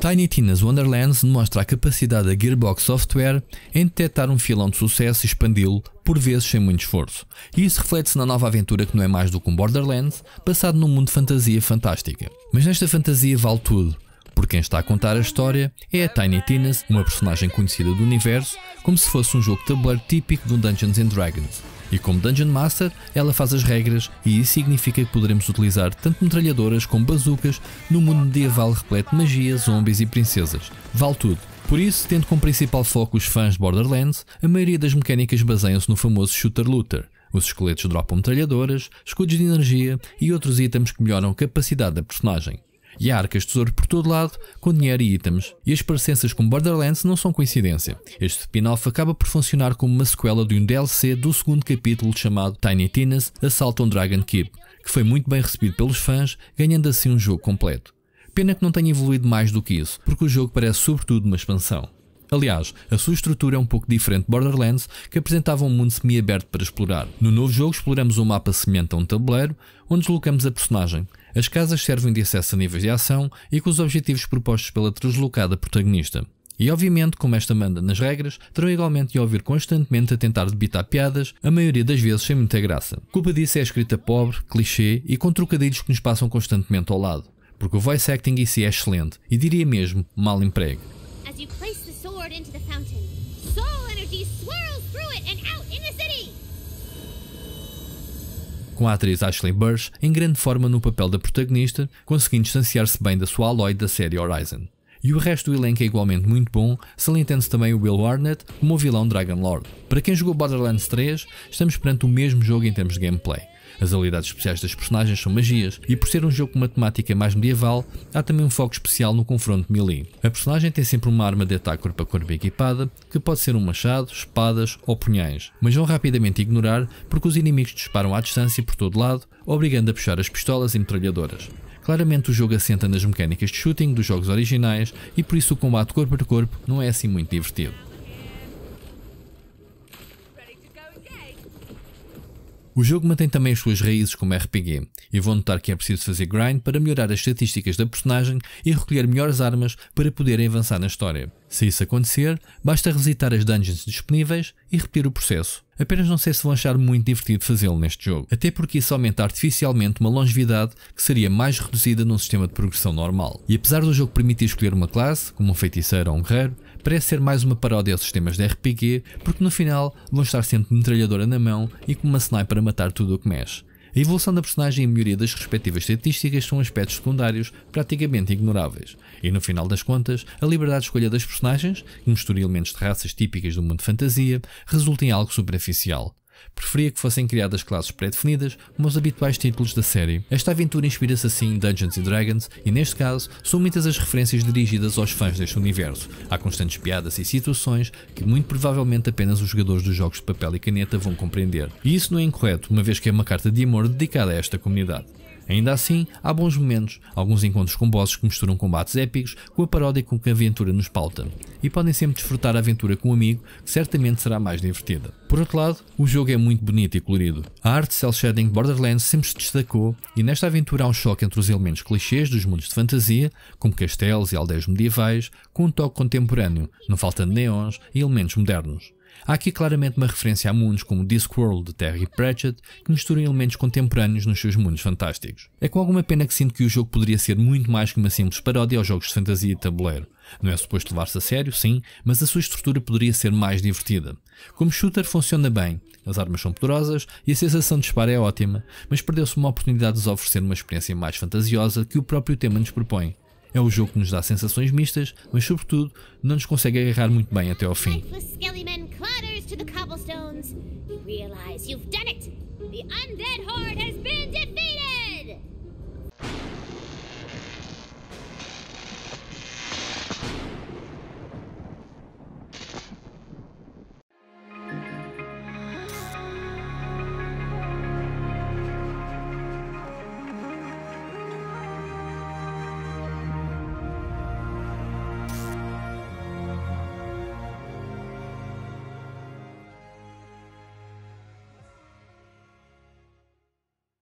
Tiny Tina's Wonderlands demonstra a capacidade da Gearbox Software em detectar um filão de sucesso e expandi-lo, por vezes sem muito esforço. E isso reflete-se na nova aventura que não é mais do que um Borderlands, passado num mundo de fantasia fantástica. Mas nesta fantasia vale tudo, porque quem está a contar a história é a Tiny Tina's, uma personagem conhecida do universo, como se fosse um jogo de tabuleiro típico de um Dungeons and Dragons. E como Dungeon Master, ela faz as regras, e isso significa que poderemos utilizar tanto metralhadoras como bazucas num mundo medieval repleto de magia, zombies e princesas. Vale tudo. Por isso, tendo como principal foco os fãs de Borderlands, a maioria das mecânicas baseiam-se no famoso shooter-looter. Os esqueletos dropam metralhadoras, escudos de energia e outros itens que melhoram a capacidade da personagem. E há arcas de tesouro por todo lado, com dinheiro e itens. E as parecenças com Borderlands não são coincidência. Este spin-off acaba por funcionar como uma sequela de um DLC do segundo capítulo chamado Tiny Tina's Assault on Dragon Keep, que foi muito bem recebido pelos fãs, ganhando assim um jogo completo. Pena que não tenha evoluído mais do que isso, porque o jogo parece sobretudo uma expansão. Aliás, a sua estrutura é um pouco diferente de Borderlands, que apresentava um mundo semi-aberto para explorar. No novo jogo exploramos um mapa semelhante a um tabuleiro, onde deslocamos a personagem. As casas servem de acesso a níveis de ação e com os objetivos propostos pela deslocada protagonista. E obviamente, como esta manda nas regras, terão igualmente de ouvir constantemente a tentar debitar piadas, a maioria das vezes sem muita graça. Culpa disso é a escrita pobre, clichê e com trocadilhos que nos passam constantemente ao lado, porque o voice acting em si é excelente e diria mesmo, mal emprego. Com a atriz Ashley Burch em grande forma no papel da protagonista, conseguindo distanciar-se bem da sua Aloy da série Horizon. E o resto do elenco é igualmente muito bom, salientando-se também o Will Arnett como o vilão Dragonlord. Para quem jogou Borderlands 3, estamos perante o mesmo jogo em termos de gameplay. As habilidades especiais das personagens são magias, e por ser um jogo com uma temática mais medieval, há também um foco especial no confronto melee. A personagem tem sempre uma arma de ataque corpo a corpo equipada, que pode ser um machado, espadas ou punhais, mas vão rapidamente ignorar porque os inimigos disparam à distância por todo lado, obrigando a puxar as pistolas e metralhadoras. Claramente o jogo assenta nas mecânicas de shooting dos jogos originais e por isso o combate corpo a corpo não é assim muito divertido. O jogo mantém também as suas raízes como RPG, e vão notar que é preciso fazer grind para melhorar as estatísticas da personagem e recolher melhores armas para poderem avançar na história. Se isso acontecer, basta revisitar as dungeons disponíveis e repetir o processo. Apenas não sei se vão achar muito divertido fazê-lo neste jogo, até porque isso aumenta artificialmente uma longevidade que seria mais reduzida num sistema de progressão normal. E apesar do jogo permitir escolher uma classe, como um feiticeiro ou um guerreiro, parece ser mais uma paródia aos sistemas de RPG, porque no final vão estar sempre metralhadora na mão e com uma sniper a matar tudo o que mexe. A evolução da personagem e a melhoria das respectivas estatísticas são aspectos secundários praticamente ignoráveis. E no final das contas, a liberdade de escolha das personagens, que mistura elementos de raças típicas do mundo de fantasia, resulta em algo superficial. Preferia que fossem criadas classes pré-definidas como os habituais títulos da série. Esta aventura inspira-se assim em Dungeons and Dragons e, neste caso, são muitas as referências dirigidas aos fãs deste universo. Há constantes piadas e situações que muito provavelmente apenas os jogadores dos jogos de papel e caneta vão compreender. E isso não é incorreto, uma vez que é uma carta de amor dedicada a esta comunidade. Ainda assim, há bons momentos, alguns encontros com bosses que misturam combates épicos com a paródia com que a aventura nos pauta, e podem sempre desfrutar a aventura com um amigo, que certamente será mais divertida. Por outro lado, o jogo é muito bonito e colorido. A arte cel shading de Borderlands sempre se destacou, e nesta aventura há um choque entre os elementos clichês dos mundos de fantasia, como castelos e aldeias medievais, com um toque contemporâneo, não faltando neons e elementos modernos. Há aqui claramente uma referência a mundos como Discworld de Terry Pratchett, que misturam elementos contemporâneos nos seus mundos fantásticos. É com alguma pena que sinto que o jogo poderia ser muito mais que uma simples paródia aos jogos de fantasia e tabuleiro. Não é suposto levar-se a sério, sim, mas a sua estrutura poderia ser mais divertida. Como shooter funciona bem, as armas são poderosas e a sensação de disparo é ótima, mas perdeu-se uma oportunidade de nos oferecer uma experiência mais fantasiosa que o próprio tema nos propõe. É um jogo que nos dá sensações mistas, mas sobretudo não nos consegue agarrar muito bem até ao fim.